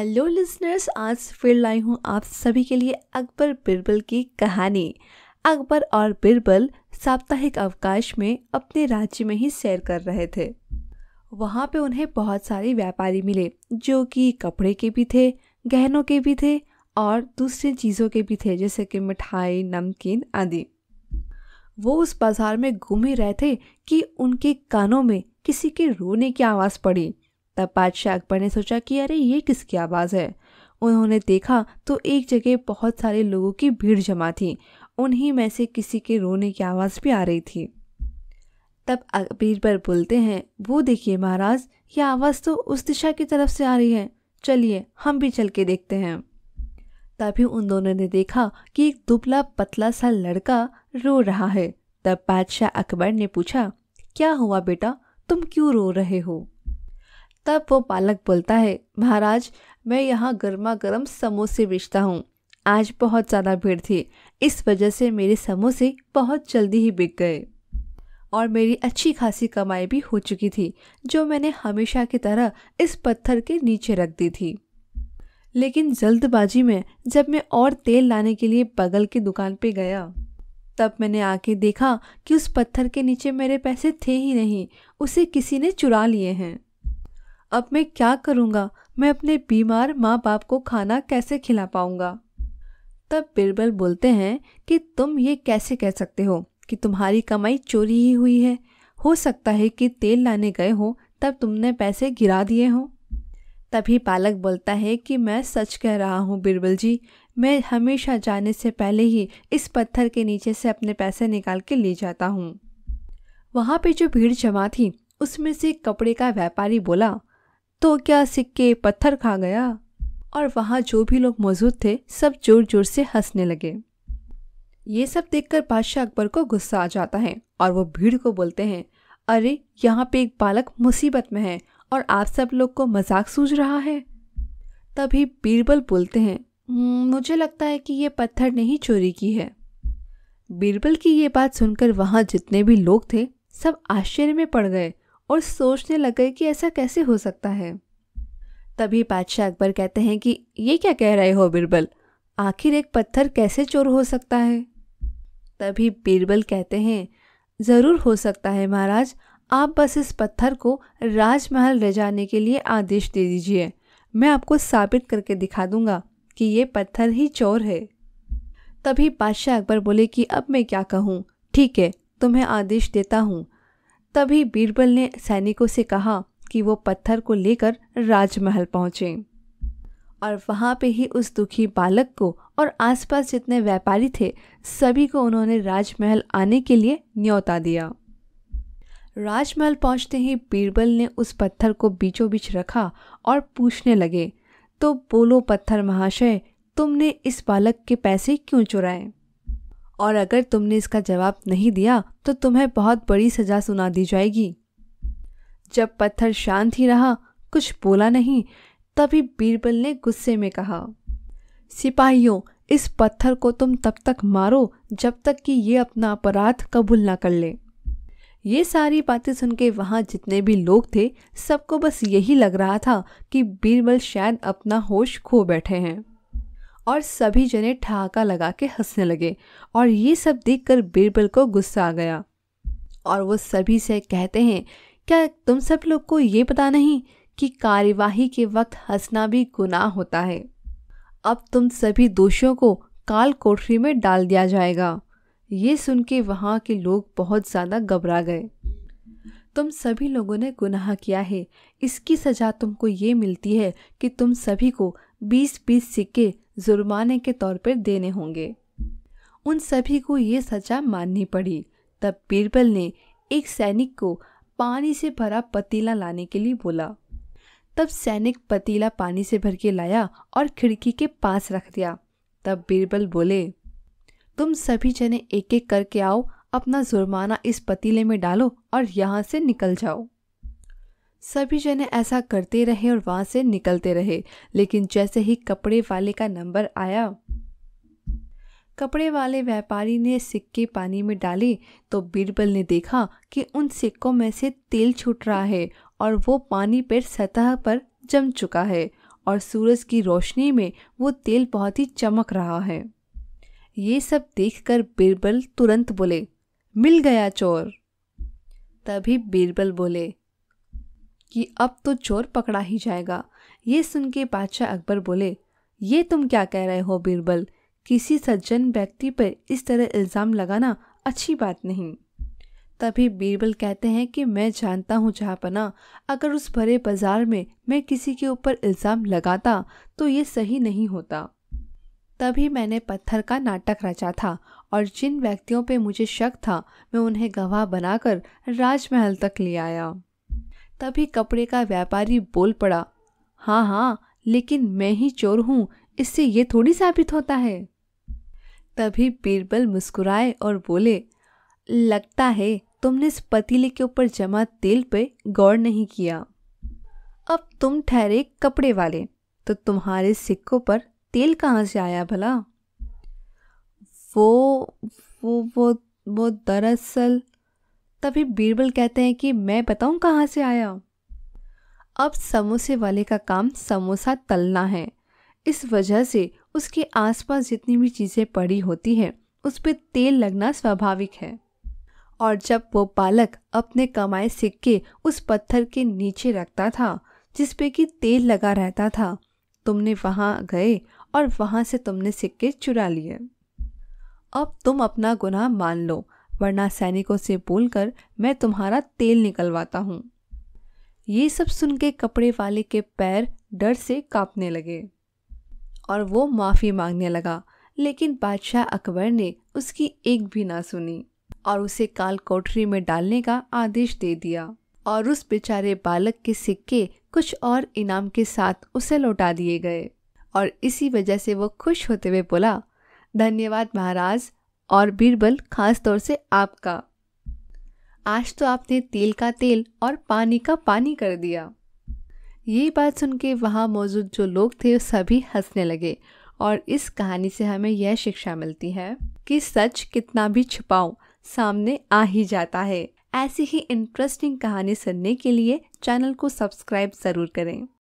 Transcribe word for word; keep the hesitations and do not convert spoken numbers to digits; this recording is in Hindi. हेलो लिसनर्स, आज फिर लाई हूँ आप सभी के लिए अकबर बिरबल की कहानी। अकबर और बिरबल साप्ताहिक अवकाश में अपने राज्य में ही सैर कर रहे थे। वहाँ पे उन्हें बहुत सारे व्यापारी मिले जो कि कपड़े के भी थे, गहनों के भी थे और दूसरी चीज़ों के भी थे, जैसे कि मिठाई, नमकीन आदि। वो उस बाज़ार में घूम ही रहे थे कि उनके कानों में किसी के रोने की आवाज़ पड़ी। तब बादशाह अकबर ने सोचा कि अरे ये किसकी आवाज़ है। उन्होंने देखा तो एक जगह बहुत सारे लोगों की भीड़ जमा थी, उन्हीं में से किसी के रोने की आवाज़ भी आ रही थी। तब बीरबल बोलते हैं, वो देखिए महाराज, यह आवाज़ तो उस दिशा की तरफ से आ रही है, चलिए हम भी चल के देखते हैं। तभी उन दोनों ने देखा कि एक दुबला पतला सा लड़का रो रहा है। तब बादशाह अकबर ने पूछा, क्या हुआ बेटा, तुम क्यों रो रहे हो। तब वो बालक बोलता है, महाराज मैं यहाँ गर्मा गर्म समोसे बेचता हूँ, आज बहुत ज़्यादा भीड़ थी, इस वजह से मेरे समोसे बहुत जल्दी ही बिक गए और मेरी अच्छी खासी कमाई भी हो चुकी थी जो मैंने हमेशा की तरह इस पत्थर के नीचे रख दी थी। लेकिन जल्दबाजी में जब मैं और तेल लाने के लिए बगल की दुकान पे गया तब मैंने आके देखा कि उस पत्थर के नीचे मेरे पैसे थे ही नहीं, उसे किसी ने चुरा लिए हैं। अब मैं क्या करूँगा, मैं अपने बीमार माँ बाप को खाना कैसे खिला पाऊँगा। तब बिरबल बोलते हैं कि तुम ये कैसे कह सकते हो कि तुम्हारी कमाई चोरी ही हुई है, हो सकता है कि तेल लाने गए हो तब तुमने पैसे गिरा दिए हों। तभी बालक बोलता है कि मैं सच कह रहा हूँ बिरबल जी, मैं हमेशा जाने से पहले ही इस पत्थर के नीचे से अपने पैसे निकाल के ले जाता हूँ। वहाँ पर जो भीड़ जमा थी उसमें से कपड़े का व्यापारी बोला, तो क्या सिक्के पत्थर खा गया। और वहाँ जो भी लोग मौजूद थे सब जोर जोर से हंसने लगे। ये सब देखकर बादशाह अकबर को गुस्सा आ जाता है और वो भीड़ को बोलते हैं, अरे यहाँ पे एक बालक मुसीबत में है और आप सब लोग को मजाक सूझ रहा है। तभी बीरबल बोलते हैं, मुझे लगता है कि ये पत्थर ने ही चोरी की है। बीरबल की ये बात सुनकर वहाँ जितने भी लोग थे सब आश्चर्य में पड़ गए और सोचने लगे कि ऐसा कैसे हो सकता है। तभी बादशाह अकबर कहते हैं कि ये क्या कह रहे हो बिरबल, आखिर एक पत्थर कैसे चोर हो सकता है। तभी बीरबल कहते हैं, ज़रूर हो सकता है महाराज, आप बस इस पत्थर को राजमहल ले जाने के लिए आदेश दे दीजिए, मैं आपको साबित करके दिखा दूंगा कि ये पत्थर ही चोर है। तभी बादशाह अकबर बोले कि अब मैं क्या कहूँ, ठीक है तुम्हें आदेश देता हूँ। तभी बीरबल ने सैनिकों से कहा कि वो पत्थर को लेकर राजमहल पहुँचे और वहाँ पे ही उस दुखी बालक को और आसपास जितने व्यापारी थे सभी को उन्होंने राजमहल आने के लिए न्योता दिया। राजमहल पहुँचते ही बीरबल ने उस पत्थर को बीचों बीच रखा और पूछने लगे, तो बोलो पत्थर महाशय, तुमने इस बालक के पैसे क्यों चुराए, और अगर तुमने इसका जवाब नहीं दिया तो तुम्हें बहुत बड़ी सज़ा सुना दी जाएगी। जब पत्थर शांत ही रहा, कुछ बोला नहीं, तभी बीरबल ने गुस्से में कहा, सिपाहियों इस पत्थर को तुम तब तक मारो जब तक कि ये अपना अपराध कबूल ना कर ले। ये सारी बातें सुन के वहाँ जितने भी लोग थे सबको बस यही लग रहा था कि बीरबल शायद अपना होश खो बैठे हैं और सभी जने ठहाका लगा के हंसने लगे। और ये सब देखकर बीरबल को गुस्सा आ गया और वो सभी से कहते हैं, क्या तुम सब लोग को ये पता नहीं कि कार्यवाही के वक्त हंसना भी गुनाह होता है। अब तुम सभी दोषियों को काल कोठरी में डाल दिया जाएगा। ये सुन के वहाँ के लोग बहुत ज़्यादा घबरा गए। तुम सभी लोगों ने गुनाह किया है, इसकी सज़ा तुमको ये मिलती है कि तुम सभी को बीस बीस सिक्के जुर्माने के तौर पर देने होंगे। उन सभी को ये सजा माननी पड़ी। तब बीरबल ने एक सैनिक को पानी से भरा पतीला लाने के लिए बोला। तब सैनिक पतीला पानी से भर के लाया और खिड़की के पास रख दिया। तब बीरबल बोले, तुम सभी जने एक एक करके आओ, अपना जुर्माना इस पतीले में डालो और यहाँ से निकल जाओ। सभी जने ऐसा करते रहे और वहाँ से निकलते रहे। लेकिन जैसे ही कपड़े वाले का नंबर आया, कपड़े वाले व्यापारी ने सिक्के पानी में डाले तो बीरबल ने देखा कि उन सिक्कों में से तेल छूट रहा है और वो पानी पर सतह पर जम चुका है और सूरज की रोशनी में वो तेल बहुत ही चमक रहा है। ये सब देखकर बीरबल तुरंत बोले, मिल गया चोर। तभी बीरबल बोले कि अब तो चोर पकड़ा ही जाएगा। ये सुन के बादशाह अकबर बोले, ये तुम क्या कह रहे हो बीरबल, किसी सज्जन व्यक्ति पर इस तरह इल्ज़ाम लगाना अच्छी बात नहीं। तभी बीरबल कहते हैं कि मैं जानता हूँ जहाँपनाह, अगर उस भरे बाजार में मैं किसी के ऊपर इल्ज़ाम लगाता तो ये सही नहीं होता। तभी मैंने पत्थर का नाटक रचा था और जिन व्यक्तियों पे मुझे शक था मैं उन्हें गवाह बनाकर राजमहल तक ले आया। तभी कपड़े का व्यापारी बोल पड़ा, हाँ हाँ लेकिन मैं ही चोर हूँ, इससे ये थोड़ी साबित होता है। तभी बीरबल मुस्कुराए और बोले, लगता है तुमने इस पतीले के ऊपर जमा तेल पे गौर नहीं किया। अब तुम ठहरे कपड़े वाले, तो तुम्हारे सिक्कों पर तेल कहाँ से आया भला? वो वो वो वो दरअसल, तभी बीरबल कहते हैं कि मैं बताऊँ कहाँ से आया। अब समोसे वाले का काम समोसा तलना है, इस वजह से उसके आसपास जितनी भी चीज़ें पड़ी होती हैं उस पर तेल लगना स्वाभाविक है। और जब वो बालक अपने कमाए सिक्के उस पत्थर के नीचे रखता था जिस पे कि तेल लगा रहता था, तुमने वहाँ गए और वहाँ से तुमने सिक्के चुरा लिए। अब तुम अपना गुनाह मान लो, वरना सैनिकों से बोलकर मैं तुम्हारा तेल निकलवाता हूँ। ये सब सुन के कपड़े वाले के पैर डर से काँपने लगे और वो माफ़ी मांगने लगा, लेकिन बादशाह अकबर ने उसकी एक भी ना सुनी और उसे काल कोठरी में डालने का आदेश दे दिया और उस बेचारे बालक के सिक्के कुछ और इनाम के साथ उसे लौटा दिए गए। और इसी वजह से वो खुश होते हुए बोला, धन्यवाद महाराज, और बीरबल खास तौर से आपका, आज तो आपने तेल का तेल और पानी का पानी कर दिया। ये बात सुन के वहाँ मौजूद जो लोग थे सभी हंसने लगे। और इस कहानी से हमें यह शिक्षा मिलती है कि सच कितना भी छुपाओ सामने आ ही जाता है। ऐसी ही इंटरेस्टिंग कहानी सुनने के लिए चैनल को सब्सक्राइब ज़रूर करें।